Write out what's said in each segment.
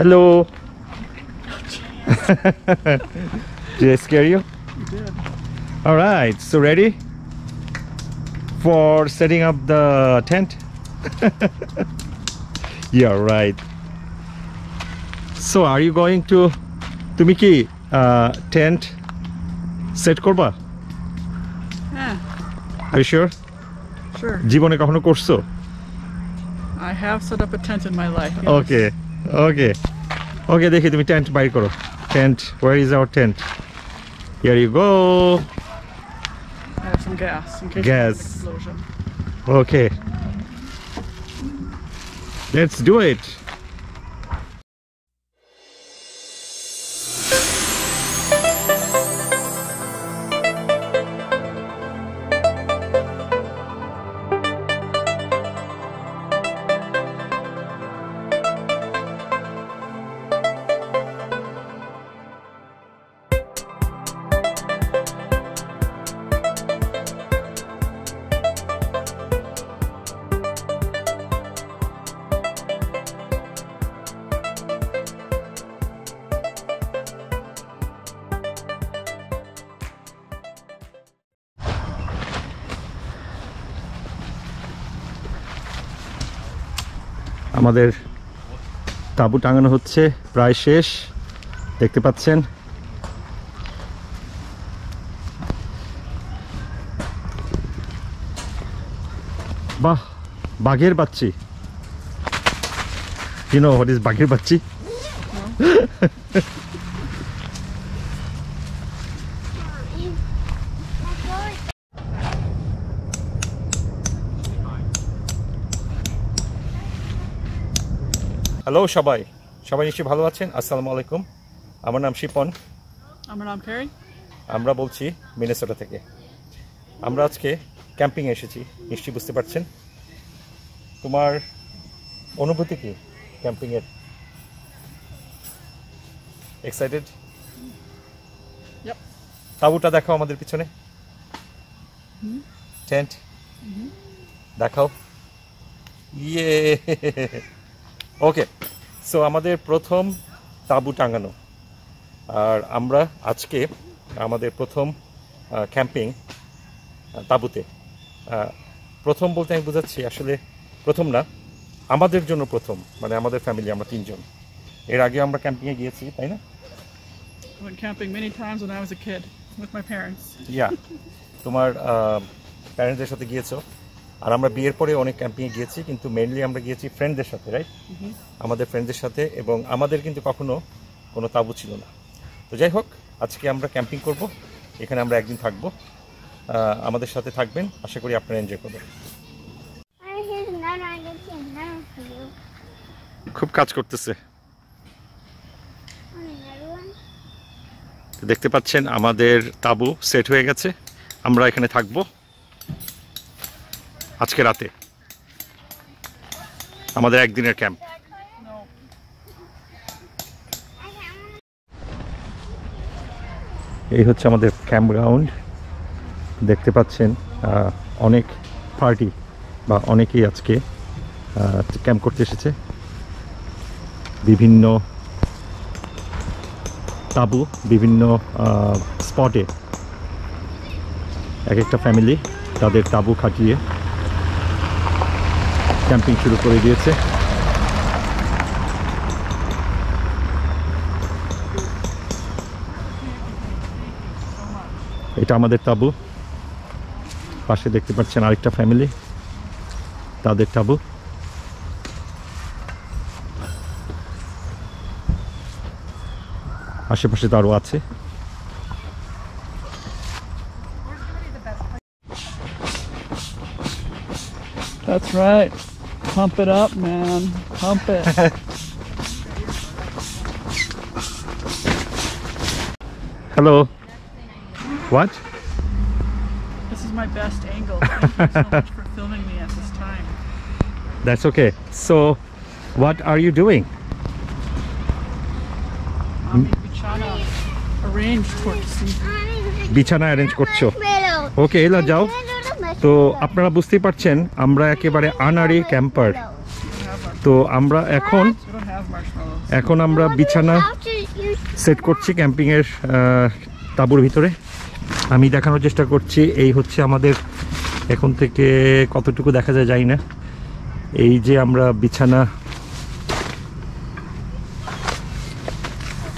Hello. Did I scare you? You did. Alright, so ready for setting up the tent? Yeah, right. So are you going to Tumiki tent set korba? Yeah. Are you sure? Sure. Jibone kokhono korcho? I have set up a tent in my life. Yes. Okay. Okay. Okay, dekhi tumi tent buy koro. Tent, where is our tent? Here you go. I have some gas in case of an explosion. Okay. Let's do it. আমাদের তাবু টাঙানো হচ্ছে প্রায় শেষ দেখতে পাচ্ছেন বাহ বাঘের বাচ্চা You know what is বাঘের বাচ্চা Hello, Shabai. Shabai nishi bhalo achen. Assalamu alaikum. Amar naam Shipon. Amar naam Kerry. Amra bolchi Minnesota theke. Amra ajke camping e eshechi. Nishi bujhte parchen. Tomar onubhuti ki camping e? Excited? Yep. Tabu ta dekhao amader pichone. Tent. Dekhao. Yeah. Okay, so আমাদের প্রথম তাবু টাঙানো আর আমরা আজকে আমাদের প্রথম camping তাবুতে প্রথম বলতে আমি বুঝাচ্ছি আসলে প্রথম না আমাদের জন্য প্রথম মানে আমাদের ফ্যামিলি আমরা তিনজন এর আগে আমরা ক্যাম্পিং এ গিয়েছি তাই না I went camping many times when I was a kid with my parents Yeah তোমার প্যারেন্টসদের সাথে গিয়েছো আর আমরা বিয়ের পরে অনেক ক্যাম্পিং এ গিয়েছি কিন্তু মেইনলি আমরা গিয়েছি ফ্রেন্ডদের সাথে রাইট আমাদের ফ্রেন্ডদের সাথে এবং আমাদের কিন্তু কখনো কোনো তাবু ছিল না তো যাই হোক আজকে আমরা ক্যাম্পিং করব এখানে আমরা একদিন থাকব আমাদের সাথে থাকবেন আশা করি আপনারা এনজয় করবেন খুব কাজ করতেছে দেখতে পাচ্ছেন আমাদের তাবু সেট হয়ে গেছে আমরা এখানে থাকব আজকে রাতে আমাদের একদিনের ক্যাম্প এই হচ্ছে আমাদের ক্যাম্প গ্রাউন্ড দেখতে পাচ্ছেন অনেক পার্টি বা অনেকেই আজকে ক্যাম্প করতে এসেছে বিভিন্ন তাবু বিভিন্ন স্পটে এক একটা ফ্যামিলি তাদের তাবু খাটিয়ে ক্যাম্পিং শুরু করে দিয়েছে এটা আমাদের তাবু পাশে দেখতে পাচ্ছেন আরেকটা ফ্যামিলি তাদের তাবু আশেপাশে তারও আছে That's right. Pump it up, man. Pump it. Hello. What? This is my best angle. Thank you so much for filming me at this time. That's okay. So, what are you doing? I'm bichana arrange korchi. Bichana arrange korcho. Okay, Ayla jao. তো আপনারা বুঝতে পারছেন আমরা একেবারে আনাড়ি ক্যাম্পার তো আমরা এখন এখন আমরা বিছানা সেট করছি ক্যাম্পিং এর তাঁবুর ভিতরে। আমি দেখানোর চেষ্টা করছি, এই হচ্ছে আমাদের, এখন থেকে কতটুকু দেখা যায় জানি না, এই যে আমরা বিছানা।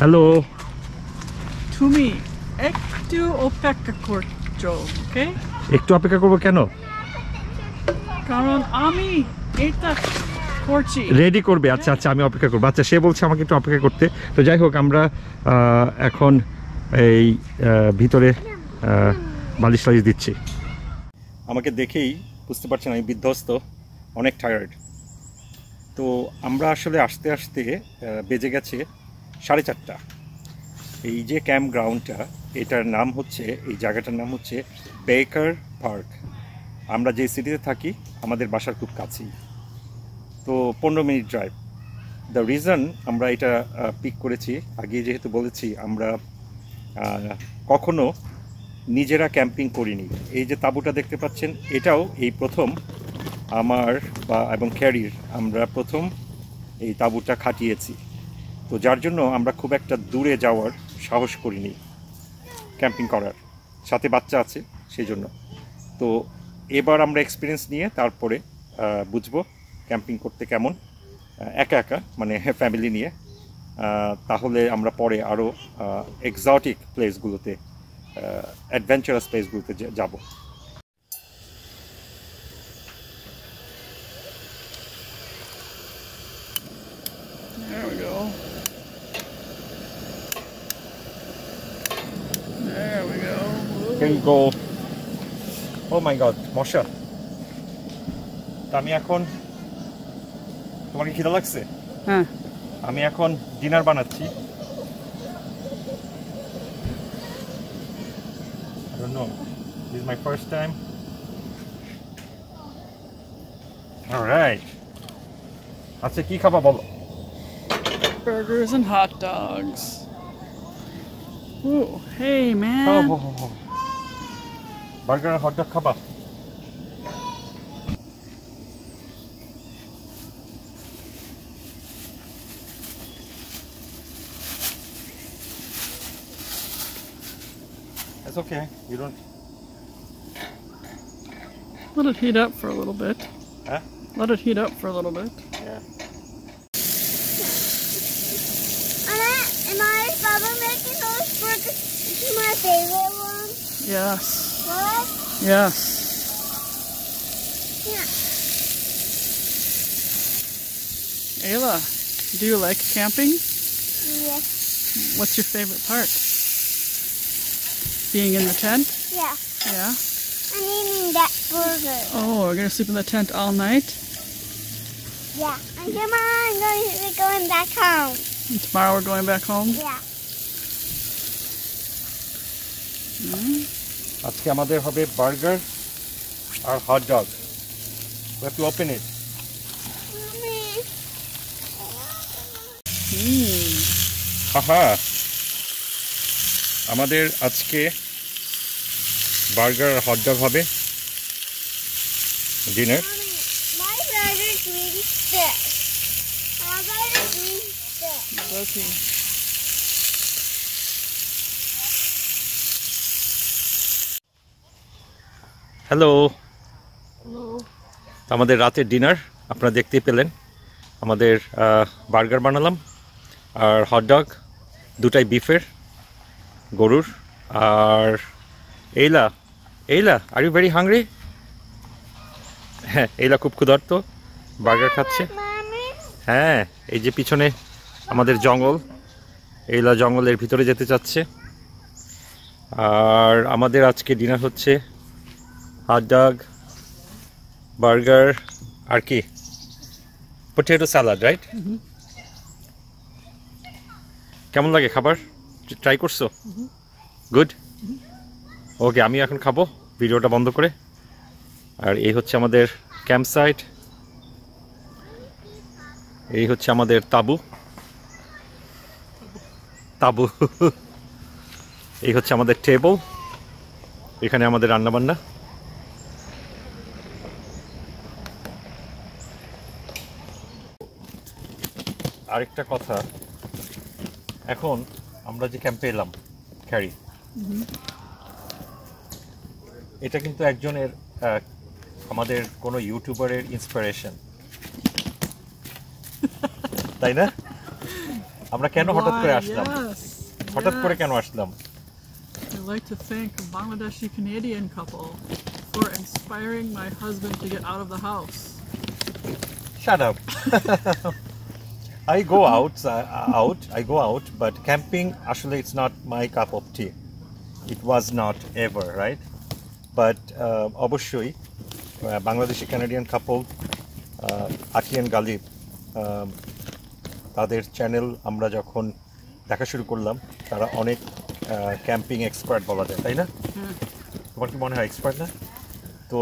হ্যালো, তুমি একটু অপেক্ষা করছো? ওকে, একটু অপেক্ষা করব কেন? কারণ আমি এটা করছি, রেডি করবে। আচ্ছা আচ্ছা, আমি অপেক্ষা করব। আচ্ছা, সে বলছে আমাকে একটু অপেক্ষা করতে। তো যাই হোক, আমরা এখন এই ভিতরে বালিশ টালিশ দিচ্ছি। আমাকে দেখেই বুঝতে পারছেন আমি বিধ্বস্ত, অনেক টায়ার্ড। তো আমরা আসলে আসতে আসতে বেজে গেছে 4:30। এই যে ক্যাম্প গ্রাউন্ডটা, এটার নাম হচ্ছে, এই জায়গাটার নাম হচ্ছে বেকার পার্ক। আমরা যে সিটিতে থাকি আমাদের বাসার খুব কাছেই, তো 15 মিনিট ড্রাইভ। দ্য রিজন আমরা এটা পিক করেছি, আগে যেহেতু বলেছি আমরা কখনো নিজেরা ক্যাম্পিং করিনি। এই যে তাঁবুটা দেখতে পাচ্ছেন, এটাও এই প্রথম আমার বা এবং ক্যারির আমরা প্রথম এই তাঁবুটা খাটিয়েছি। তো যার জন্য আমরা খুব একটা দূরে যাওয়ার সাহস করিনি ক্যাম্পিং করার, সাথে বাচ্চা আছে সেই জন্য। তো এবার আমরা এক্সপিরিয়েন্স নিয়ে তারপরে বুঝবো ক্যাম্পিং করতে কেমন, একা একা মানে ফ্যামিলি নিয়ে। তাহলে আমরা পরে আরও এক্সটিক প্লেসগুলোতে, অ্যাডভেঞ্চারাস প্লেসগুলোতে যাব। Oh my god, মশা। আমি এখন, তোমার কি খিদা লাগছে? হ্যাঁ, আমি এখন ডিনার বানাচ্ছি। I don't know, this is my first time. All right, আচ্ছা কি খাবা বলো? Burgers and hot dogs. Oh, hey man. Oh. Burger আর হটডগ খাবা? It's okay. You don't. Let it heat up for a little bit. Huh? Let it heat up for a little bit. Yeah. Am I Baba making those burgers? Is he my favorite one? Yes. What? Yes. Yeah. Ayla, do you like camping? Yes. What's your favorite part? Being in the tent? Yeah. Yeah? I'm eating that burger. Oh, we're going to sleep in the tent all night? Yeah. And tomorrow we're going back home. And tomorrow we're going back home? Yeah. আজকে আমাদের হবে burger আর hot dog. We have to open it. আহা, আমাদের আজকে burger আর hot dog হবে dinner. Hello, আমাদের রাতের ডিনার আপনারা দেখতেই পেলেন। আমাদের বার্গার বানালাম আর হটডগ, দুটাই বিফের, গরুর। আর Aila, are you very hungry? হ্যাঁ, এইলা খুব ক্ষুধার্ত, বার্গার খাচ্ছে। হ্যাঁ, এই যে পিছনে আমাদের জঙ্গল, এইলা জঙ্গলের ভিতরে যেতে চাচ্ছে। আর আমাদের আজকে ডিনার হচ্ছে হট ডগ, বার্গার আর কি, পটেটো স্যালাড, রাইট? কেমন লাগে খাবার? ট্রাই করছো? Good, okay. আমি এখন খাবো ভিডিওটা বন্ধ করে। আর এই হচ্ছে আমাদের ক্যাম্প সাইট, এই হচ্ছে আমাদের তাঁবু, এই হচ্ছে আমাদের টেবল, এখানে আমাদের রান্নাবান্না। আরেকটা কথা, এখন আমরা যে ক্যাম্পে এলাম ক্যারি, এটা কিন্তু একজনের আমাদের কোনো ইউটিউবারের ইন্সপিরেশন, তাই না? আমরা কেন হঠাৎ করে আসলাম? হঠাৎ করে কেন আসলাম? I'd like to thank a Bangladeshi Canadian couple for inspiring my husband to get out of the house. Shut up. I go out, but camping, actually it's not my cup of tea. It was not ever, right? But obviously, Bangladeshi Canadian couple, Ati and Galib, তাদের channel আমরা যখন দেখা শুরু করলাম, তারা অনেক camping expert বলা যায়, তাই না? তোমার কি মনে হয় এক্সপার্ট না? তো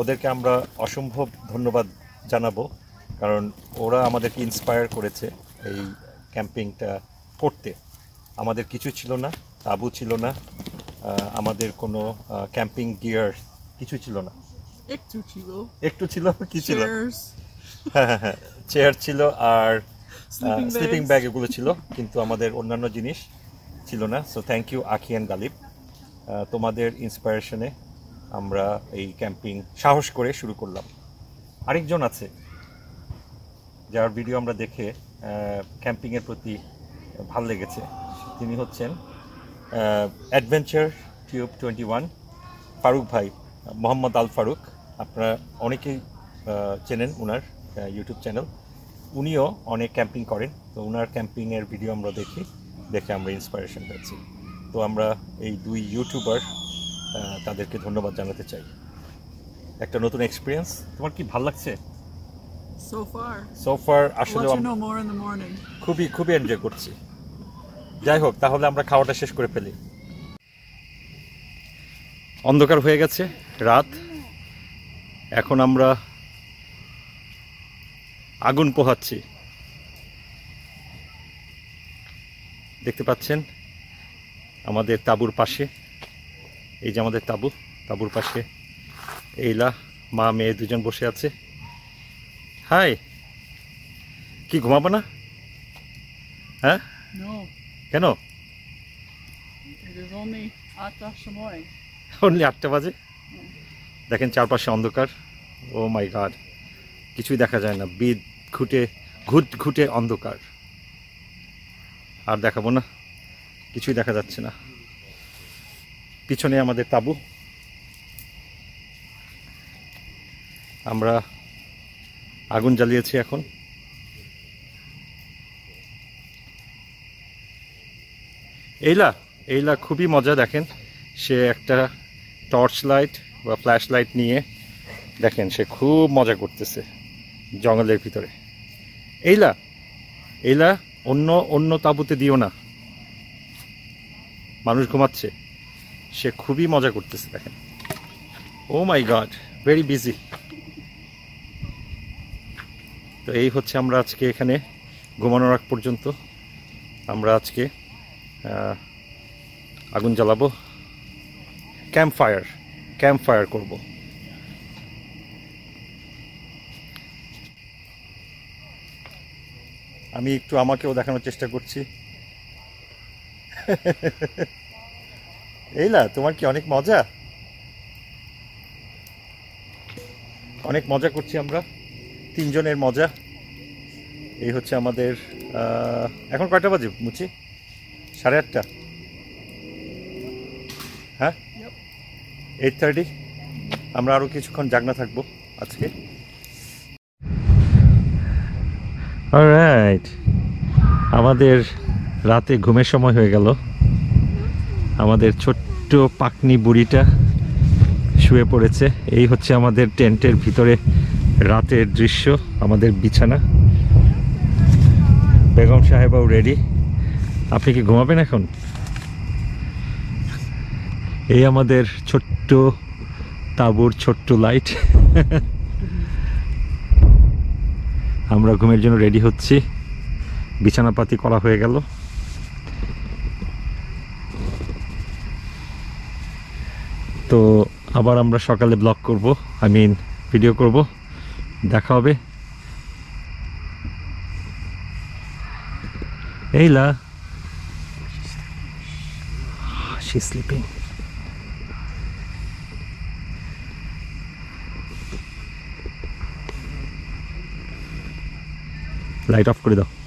ওদেরকে আমরা অসম্ভব ধন্যবাদ জানাবো, কারণ ওরা আমাদেরকে ইন্সপায়ার করেছে এই ক্যাম্পিংটা করতে। আমাদের কিছু ছিল না, তাবু ছিল না, আমাদের কোনো ক্যাম্পিং গিয়ার কিছু ছিল না। একটু ছিল কি ছিল? চেয়ার ছিল আর স্লিপিং ব্যাগ, এগুলো ছিল, কিন্তু আমাদের অন্যান্য জিনিস ছিল না। So thank you Akhi and Galib, তোমাদের ইন্সপিরেশনে আমরা এই ক্যাম্পিং সাহস করে শুরু করলাম। আরেকজন আছে যার ভিডিও আমরা দেখে ক্যাম্পিংয়ের প্রতি ভাল লেগেছে, তিনি হচ্ছেন AdventureTube21 ফারুক ভাই, মোহাম্মদাল ফারুক। আপনারা অনেকেই চেনেন ওনার ইউটিউব চ্যানেল, উনিও অনেক ক্যাম্পিং করেন। তো ওনার ক্যাম্পিংয়ের ভিডিও আমরা দেখে আমরা ইন্সপিরেশন পেয়েছি। তো আমরা এই দুই ইউটিউবার তাদেরকে ধন্যবাদ জানাতে চাই। একটা নতুন এক্সপিরিয়েন্স, তোমার কি ভালো লাগছে? So far আসলে খুবই এনজয় করছি। যাই হোক, তাহলে আমরা খাওয়াটা শেষ করে ফেলি। অন্ধকার হয়ে গেছে, রাত। এখন আমরা আগুন পোহাচ্ছি, দেখতে পাচ্ছেন আমাদের তাঁবুর পাশে। এই যে আমাদের তাঁবুর পাশে এইলা মা মেয়ে দুজন বসে আছে। হাই, কি ঘুমাবো না? হ্যাঁ, কেন? অনলি 8টা বাজে। দেখেন চারপাশে অন্ধকার, ও মাই গড, কিছুই দেখা যায় না, বিদ ঘুটে ঘুটে অন্ধকার। আর দেখাবো না, কিছুই দেখা যাচ্ছে না। পিছনে আমাদের তাঁবু। আমরা আগুন জ্বালিয়েছি এখন। এইলা খুবই মজা, দেখেন সে একটা টর্চ লাইট বা ফ্ল্যাশ লাইট নিয়ে, দেখেন সে খুব মজা করতেছে জঙ্গলের ভিতরে। এইলা অন্য তাঁবুতে দিও না, মানুষ ঘুমাচ্ছে, সে খুবই মজা করতেছে, দেখেন। Oh my god, very busy. তো এই হচ্ছে আমরা আজকে এখানে ঘুমানোর আগ পর্যন্ত আমরা আজকে আগুন জ্বালাবো, ক্যাম্প ফায়ার করবো। আমি একটু আমাকেও দেখানোর চেষ্টা করছি। এইলা, তোমার কি অনেক মজা? অনেক মজা করছি আমরা, তিনজনের মজা। এই হচ্ছে আমাদের এখন কয়টা বাজে মুচি? 8:30। হ্যাঁ, 8:30। আমরা আরও কিছুক্ষণ জাগনা থাকবো আজকে। অলরাইট, আমাদের রাতে ঘুমের সময় হয়ে গেল। আমাদের ছোট্ট পাকনি বুড়িটা শুয়ে পড়েছে। এই হচ্ছে আমাদের টেন্টের ভিতরে রাতের দৃশ্য, আমাদের বিছানা। বেগম সাহেবাও রেডি। আপনি কি ঘুমাবেন এখন? এই আমাদের ছোট্ট তাঁবুর ছোট্ট লাইট। আমরা ঘুমের জন্য রেডি হচ্ছি, বিছানাপাতি করা হয়ে গেল। তো আবার আমরা সকালে ব্লগ করব, ভিডিও করব। দেখা হবে। Ayla. She's sleeping. Light off.